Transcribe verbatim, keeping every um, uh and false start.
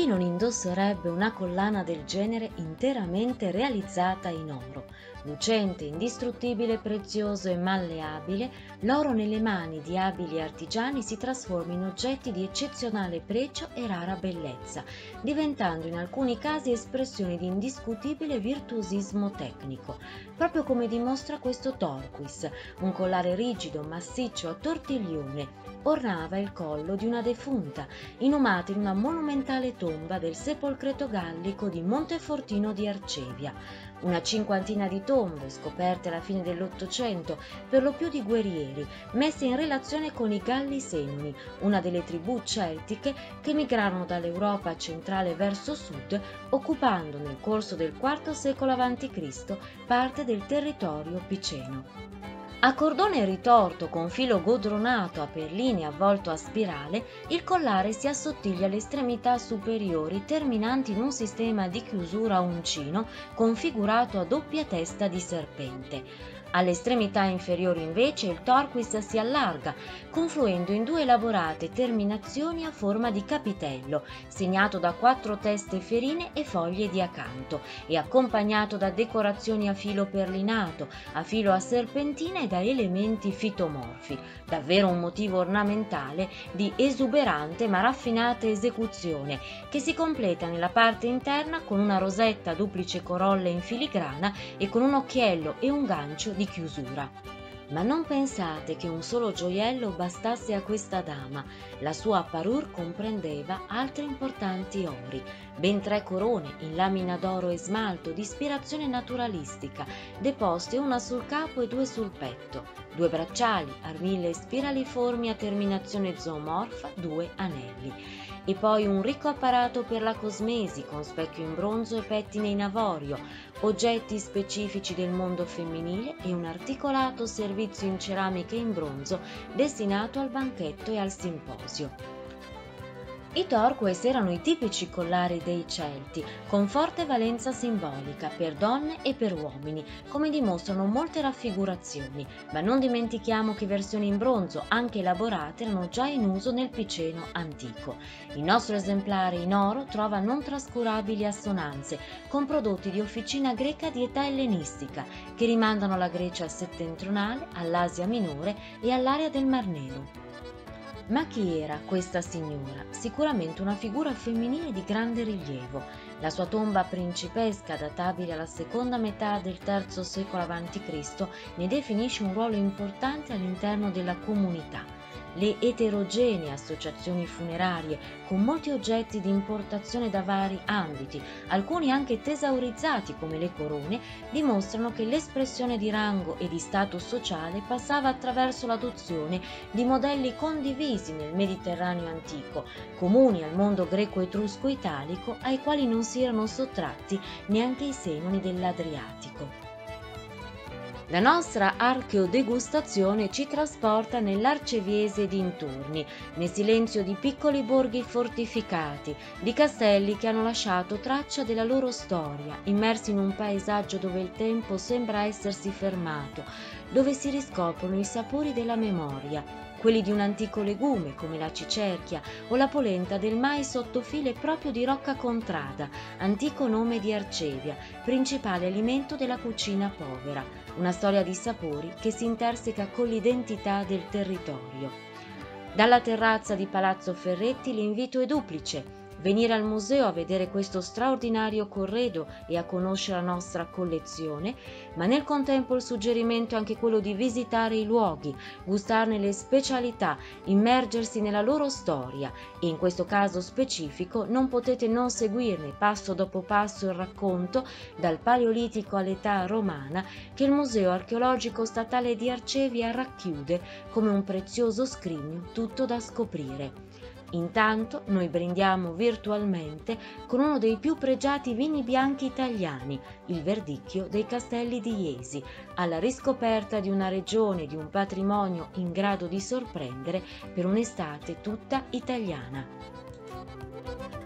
chi non indosserebbe una collana del genere interamente realizzata in oro, lucente, indistruttibile, prezioso e malleabile, l'oro nelle mani di abili artigiani si trasforma in oggetti di eccezionale pregio e rara bellezza, diventando in alcuni casi espressione di indiscutibile virtuosismo tecnico, proprio come dimostra questo torquis, un collare rigido, massiccio, a tortiglione, ornava il collo di una defunta, inumata in una monumentale tomba del sepolcreto gallico di Montefortino di Arcevia. Una cinquantina di tombe, scoperte alla fine dell'Ottocento, per lo più di guerrieri, messe in relazione con i Galli Senoni, una delle tribù celtiche che migrarono dall'Europa centrale verso sud, occupando nel corso del quarto secolo avanti Cristo parte del territorio piceno. A cordone ritorto con filo godronato a perline avvolto a spirale, il collare si assottiglia alle estremità superiori terminanti in un sistema di chiusura a uncino configurato a doppia testa di serpente. Alle estremità inferiori invece il torquis si allarga, confluendo in due elaborate terminazioni a forma di capitello, segnato da quattro teste ferine e foglie di acanto, e accompagnato da decorazioni a filo perlinato, a filo a serpentina e da elementi fitomorfi, davvero un motivo ornamentale di esuberante ma raffinata esecuzione, che si completa nella parte interna con una rosetta a duplice corolla in filigrana e con un occhiello e un gancio di chiusura. Ma non pensate che un solo gioiello bastasse a questa dama, la sua parure comprendeva altri importanti ori, ben tre corone in lamina d'oro e smalto di ispirazione naturalistica, deposte una sul capo e due sul petto, due bracciali, armille spiraliformi a terminazione zoomorfa, due anelli. E poi un ricco apparato per la cosmesi con specchio in bronzo e pettine in avorio, oggetti specifici del mondo femminile e un articolato servizio in ceramica in bronzo destinato al banchetto e al simposio. I torquis erano i tipici collari dei Celti, con forte valenza simbolica per donne e per uomini, come dimostrano molte raffigurazioni, ma non dimentichiamo che versioni in bronzo, anche elaborate, erano già in uso nel Piceno antico. Il nostro esemplare in oro trova non trascurabili assonanze con prodotti di officina greca di età ellenistica, che rimandano alla Grecia settentrionale, all'Asia minore e all'area del Mar Nero. Ma chi era questa signora? Sicuramente una figura femminile di grande rilievo. La sua tomba principesca, databile alla seconda metà del terzo secolo avanti Cristo, ne definisce un ruolo importante all'interno della comunità. Le eterogenee associazioni funerarie, con molti oggetti di importazione da vari ambiti, alcuni anche tesaurizzati come le corone, dimostrano che l'espressione di rango e di status sociale passava attraverso l'adozione di modelli condivisi nel Mediterraneo antico, comuni al mondo greco-etrusco-italico, ai quali non si erano sottratti neanche i senoni dell'Adriatico. La nostra archeodegustazione ci trasporta nell'Arceviese e dintorni, nel silenzio di piccoli borghi fortificati, di castelli che hanno lasciato traccia della loro storia, immersi in un paesaggio dove il tempo sembra essersi fermato, dove si riscoprono i sapori della memoria, quelli di un antico legume come la cicerchia o la polenta del mais sottofile proprio di Rocca Contrada, antico nome di Arcevia, principale alimento della cucina povera, una storia di sapori che si interseca con l'identità del territorio. Dalla terrazza di Palazzo Ferretti l'invito è duplice: venire al museo a vedere questo straordinario corredo e a conoscere la nostra collezione, ma nel contempo il suggerimento è anche quello di visitare i luoghi, gustarne le specialità, immergersi nella loro storia, e in questo caso specifico non potete non seguirne passo dopo passo il racconto dal Paleolitico all'età romana che il Museo Archeologico Statale di Arcevia racchiude come un prezioso scrigno tutto da scoprire. Intanto noi brindiamo virtualmente con uno dei più pregiati vini bianchi italiani, il Verdicchio dei Castelli di Jesi, alla riscoperta di una regione, di un patrimonio in grado di sorprendere per un'estate tutta italiana.